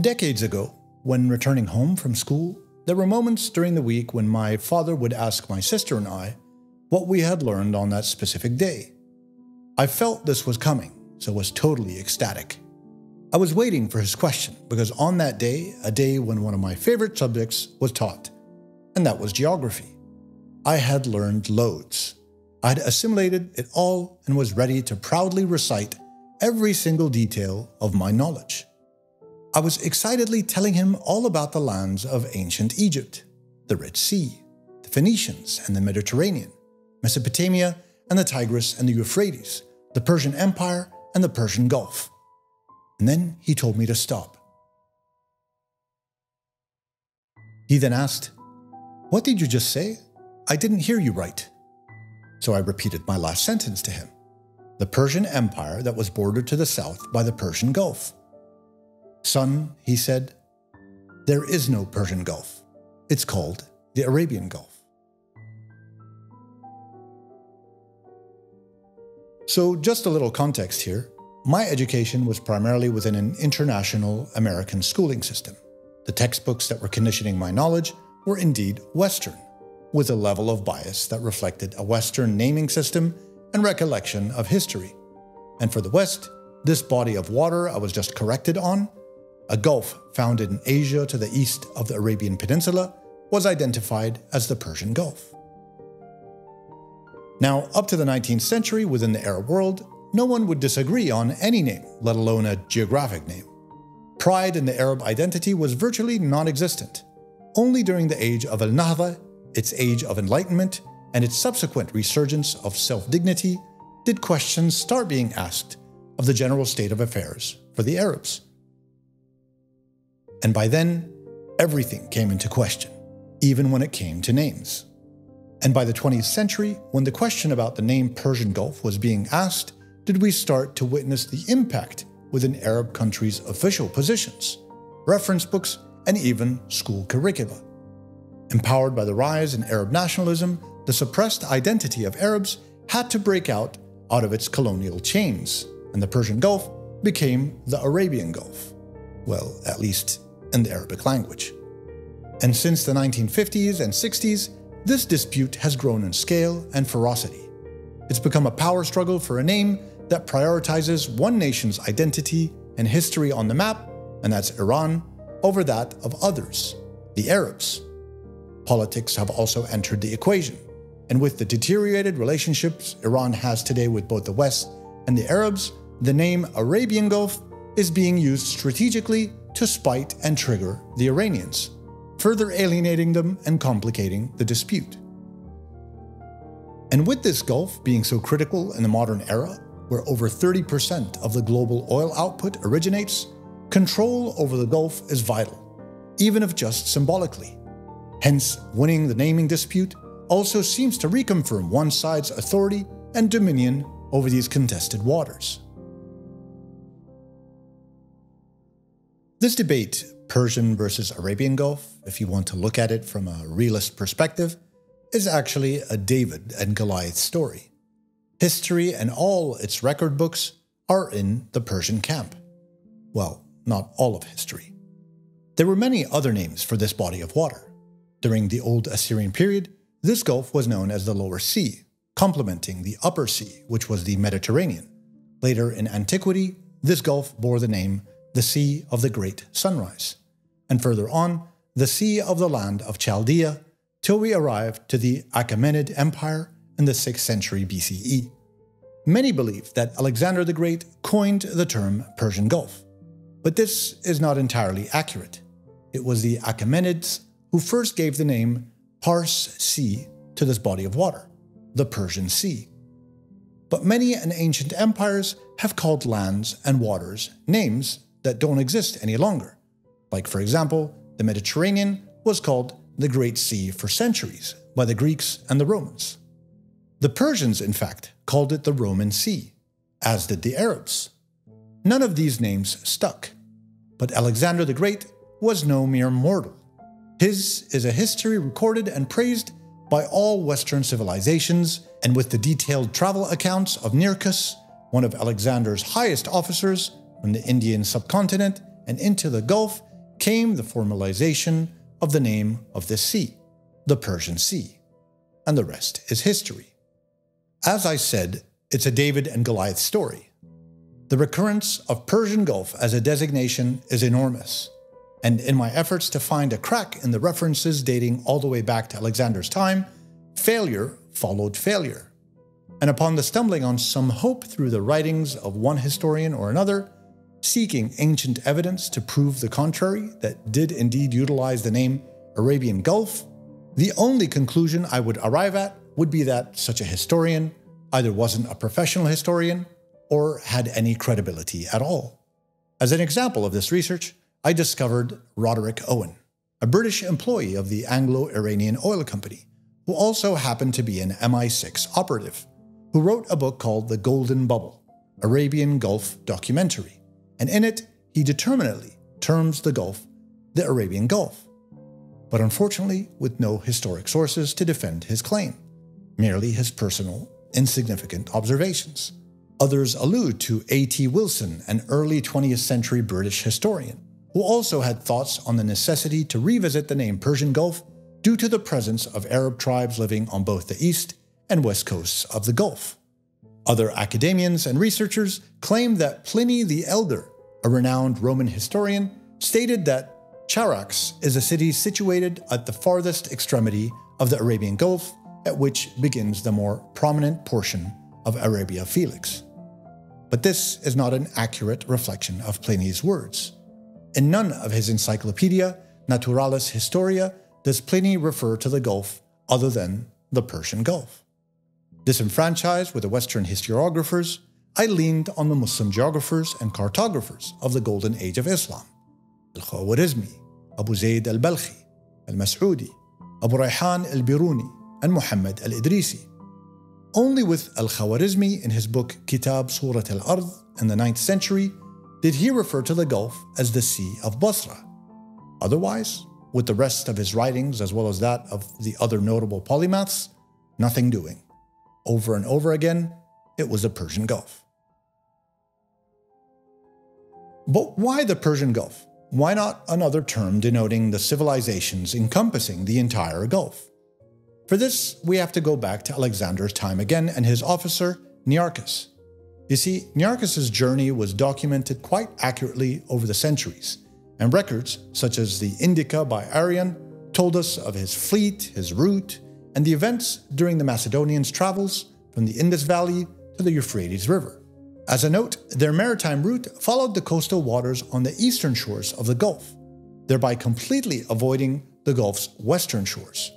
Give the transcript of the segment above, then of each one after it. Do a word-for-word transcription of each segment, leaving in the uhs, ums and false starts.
Decades ago, when returning home from school, there were moments during the week when my father would ask my sister and I what we had learned on that specific day. I felt this was coming, so was totally ecstatic. I was waiting for his question because on that day, a day when one of my favorite subjects was taught, and that was geography, I had learned loads. I had assimilated it all and was ready to proudly recite every single detail of my knowledge. I was excitedly telling him all about the lands of ancient Egypt, the Red Sea, the Phoenicians and the Mediterranean, Mesopotamia and the Tigris and the Euphrates, the Persian Empire and the Persian Gulf. And then he told me to stop. He then asked, "What did you just say? I didn't hear you right." So I repeated my last sentence to him, the Persian Empire that was bordered to the south by the Persian Gulf. "Son," he said, "there is no Persian Gulf. It's called the Arabian Gulf." So just a little context here. My education was primarily within an international American schooling system. The textbooks that were conditioning my knowledge were indeed Western, with a level of bias that reflected a Western naming system and recollection of history. And for the West, this body of water I was just corrected on, a gulf found in Asia to the east of the Arabian Peninsula, was identified as the Persian Gulf. Now, up to the nineteenth century within the Arab world, no one would disagree on any name, let alone a geographic name. Pride in the Arab identity was virtually non-existent. Only during the age of Al-Nahda, its age of enlightenment, and its subsequent resurgence of self-dignity, did questions start being asked of the general state of affairs for the Arabs. And by then, everything came into question, even when it came to names. And by the twentieth century, when the question about the name Persian Gulf was being asked, did we start to witness the impact within Arab countries' official positions, reference books, and even school curricula. Empowered by the rise in Arab nationalism, the suppressed identity of Arabs had to break out out of its colonial chains, and the Persian Gulf became the Arabian Gulf. Well, at least in the Arabic language. And since the nineteen fifties and sixties, this dispute has grown in scale and ferocity. It's become a power struggle for a name that prioritizes one nation's identity and history on the map, and that's Iran, over that of others, the Arabs. Politics have also entered the equation, and with the deteriorated relationships Iran has today with both the West and the Arabs, the name Arabian Gulf is being used strategically to spite and trigger the Iranians, further alienating them and complicating the dispute. And with this Gulf being so critical in the modern era, where over thirty percent of the global oil output originates, control over the Gulf is vital, even if just symbolically. Hence, winning the naming dispute also seems to reconfirm one side's authority and dominion over these contested waters. This debate, Persian versus Arabian Gulf, if you want to look at it from a realist perspective, is actually a David and Goliath story. History and all its record books are in the Persian camp. Well, not all of history. There were many other names for this body of water. During the Old Assyrian period, this gulf was known as the Lower Sea, complementing the Upper Sea, which was the Mediterranean. Later in antiquity, this gulf bore the name the Sea of the Great Sunrise, and further on, the Sea of the Land of Chaldea, till we arrived to the Achaemenid Empire in the sixth century B C E. Many believe that Alexander the Great coined the term Persian Gulf, but this is not entirely accurate. It was the Achaemenids who first gave the name Pars Sea to this body of water, the Persian Sea. But many and ancient empires have called lands and waters names that don't exist any longer. Like, for example, the Mediterranean was called the Great Sea for centuries by the Greeks and the Romans. The Persians, in fact, called it the Roman Sea, as did the Arabs. None of these names stuck, but Alexander the Great was no mere mortal. His is a history recorded and praised by all Western civilizations, and with the detailed travel accounts of Nearchus, one of Alexander's highest officers from the Indian subcontinent, and into the Gulf came the formalization of the name of the sea, the Persian Sea, and the rest is history. As I said, it's a David and Goliath story. The recurrence of Persian Gulf as a designation is enormous, and in my efforts to find a crack in the references dating all the way back to Alexander's time, failure followed failure. And upon the stumbling on some hope through the writings of one historian or another, seeking ancient evidence to prove the contrary that did indeed utilize the name Arabian Gulf, the only conclusion I would arrive at would be that such a historian either wasn't a professional historian or had any credibility at all. As an example of this research, I discovered Roderick Owen, a British employee of the Anglo-Iranian Oil Company, who also happened to be an M I six operative, who wrote a book called The Golden Bubble, Arabian Gulf Documentary, and in it he determinately terms the Gulf the Arabian Gulf, but unfortunately with no historic sources to defend his claim, merely his personal, insignificant observations. Others allude to A T Wilson, an early twentieth century British historian, who also had thoughts on the necessity to revisit the name Persian Gulf due to the presence of Arab tribes living on both the east and west coasts of the Gulf. Other academians and researchers claim that Pliny the Elder, a renowned Roman historian, stated that Charax is a city situated at the farthest extremity of the Arabian Gulf, at which begins the more prominent portion of Arabia Felix. But this is not an accurate reflection of Pliny's words. In none of his encyclopedia, Naturalis Historia, does Pliny refer to the Gulf other than the Persian Gulf. Disenfranchised with the Western historiographers, I leaned on the Muslim geographers and cartographers of the Golden Age of Islam, Al-Khawarizmi, Abu Zayd al-Balkhi, Al-Mas'udi, Abu Rayhan Al-Biruni, and Muhammad Al-Idrisi. Only with Al-Khawarizmi in his book Kitab Surat Al-Ardh in the ninth century did he refer to the Gulf as the Sea of Basra. Otherwise, with the rest of his writings as well as that of the other notable polymaths, nothing doing. Over and over again, it was the Persian Gulf. But why the Persian Gulf? Why not another term denoting the civilizations encompassing the entire Gulf? For this, we have to go back to Alexander's time again and his officer, Nearchus. You see, Nearchus's journey was documented quite accurately over the centuries, and records such as the Indica by Arrian told us of his fleet, his route, and the events during the Macedonians' travels from the Indus Valley to the Euphrates River. As a note, their maritime route followed the coastal waters on the eastern shores of the Gulf, thereby completely avoiding the Gulf's western shores.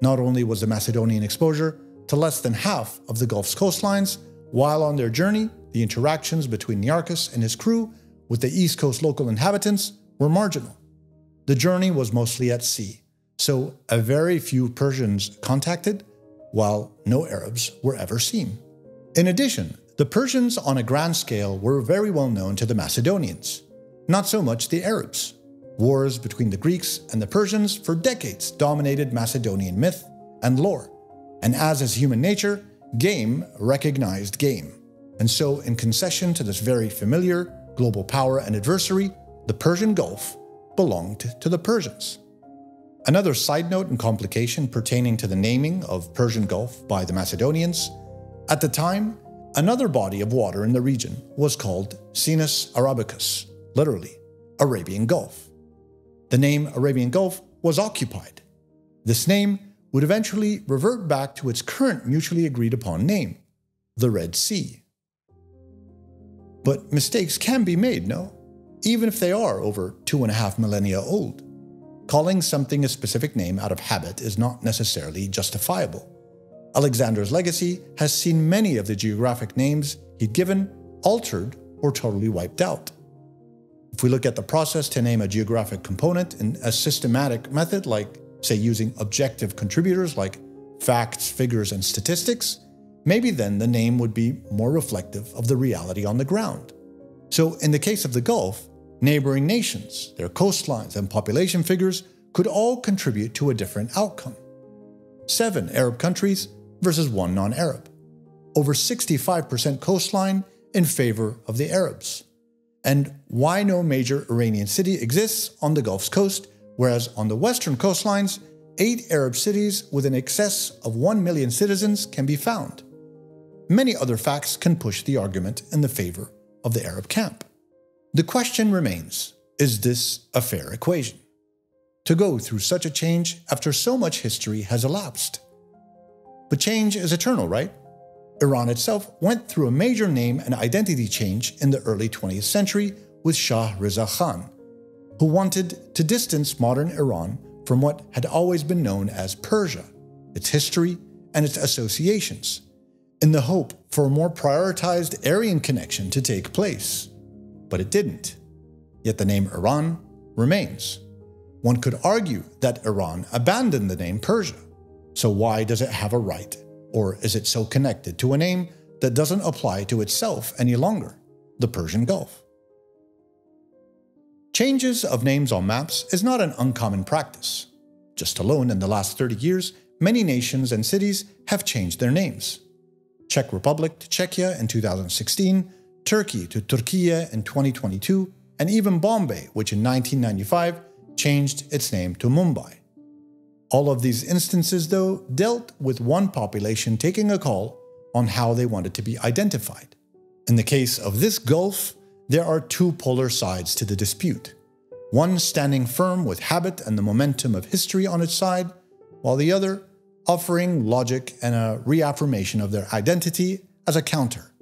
Not only was the Macedonian exposure to less than half of the Gulf's coastlines, while on their journey, the interactions between Nearchus and his crew with the east coast local inhabitants were marginal. The journey was mostly at sea, so a very few Persians contacted, while no Arabs were ever seen. In addition, the Persians on a grand scale were very well known to the Macedonians, not so much the Arabs. Wars between the Greeks and the Persians for decades dominated Macedonian myth and lore, and as is human nature, game recognized game. And so, in concession to this very familiar global power and adversary, the Persian Gulf belonged to the Persians. Another side note and complication pertaining to the naming of Persian Gulf by the Macedonians, at the time, another body of water in the region was called Sinus Arabicus, literally, Arabian Gulf. The name Arabian Gulf was occupied. This name would eventually revert back to its current mutually agreed upon name, the Red Sea. But mistakes can be made, no? Even if they are over two and a half millennia old. Calling something a specific name out of habit is not necessarily justifiable. Alexander's legacy has seen many of the geographic names he'd given altered or totally wiped out. If we look at the process to name a geographic component in a systematic method, like, say, using objective contributors like facts, figures, and statistics, maybe then the name would be more reflective of the reality on the ground. So in the case of the Gulf, neighboring nations, their coastlines, and population figures could all contribute to a different outcome. Seven Arab countries versus one non-Arab. Over sixty-five percent coastline in favor of the Arabs. and why no major Iranian city exists on the Gulf's coast, whereas on the western coastlines, eight Arab cities with an excess of one million citizens can be found. Many other facts can push the argument in the favor of the Arab camp. The question remains, is this a fair equation? To go through such a change after so much history has elapsed. But change is eternal, right? Iran itself went through a major name and identity change in the early twentieth century with Shah Reza Khan, who wanted to distance modern Iran from what had always been known as Persia, its history and its associations, in the hope for a more prioritized Aryan connection to take place. But it didn't. Yet the name Iran remains. One could argue that Iran abandoned the name Persia. So why does it have a right? Or is it so connected to a name that doesn't apply to itself any longer, the Persian Gulf? Changes of names on maps is not an uncommon practice. Just alone in the last thirty years, many nations and cities have changed their names. Czech Republic to Czechia in two thousand sixteen, Turkey to Turkiye in twenty twenty-two, and even Bombay, which in nineteen ninety-five changed its name to Mumbai. All of these instances, though, dealt with one population taking a call on how they wanted to be identified. In the case of this Gulf, there are two polar sides to the dispute, one standing firm with habit and the momentum of history on its side, while the other offering logic and a reaffirmation of their identity as a counter,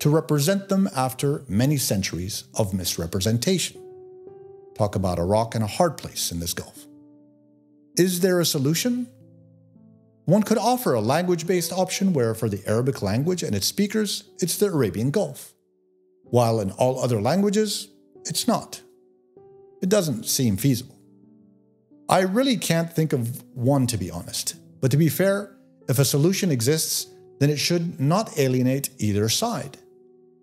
to represent them after many centuries of misrepresentation. Talk about a rock and a hard place in this Gulf. Is there a solution? One could offer a language-based option where for the Arabic language and its speakers, it's the Arabian Gulf, while in all other languages, it's not. It doesn't seem feasible. I really can't think of one, to be honest. But to be fair, if a solution exists, then it should not alienate either side.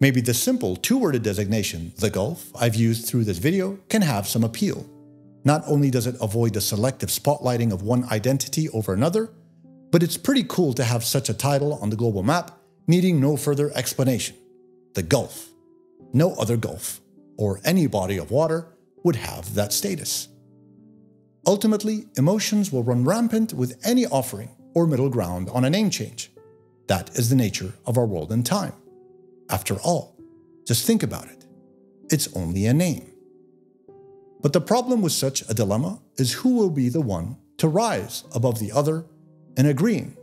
Maybe the simple two-worded designation, the Gulf, I've used through this video can have some appeal. Not only does it avoid the selective spotlighting of one identity over another, but it's pretty cool to have such a title on the global map, needing no further explanation. The Gulf. No other Gulf, or any body of water, would have that status. Ultimately, emotions will run rampant with any offering or middle ground on a name change. That is the nature of our world and time. After all, just think about it. It's only a name. But the problem with such a dilemma is who will be the one to rise above the other in agreeing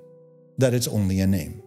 that it's only a name.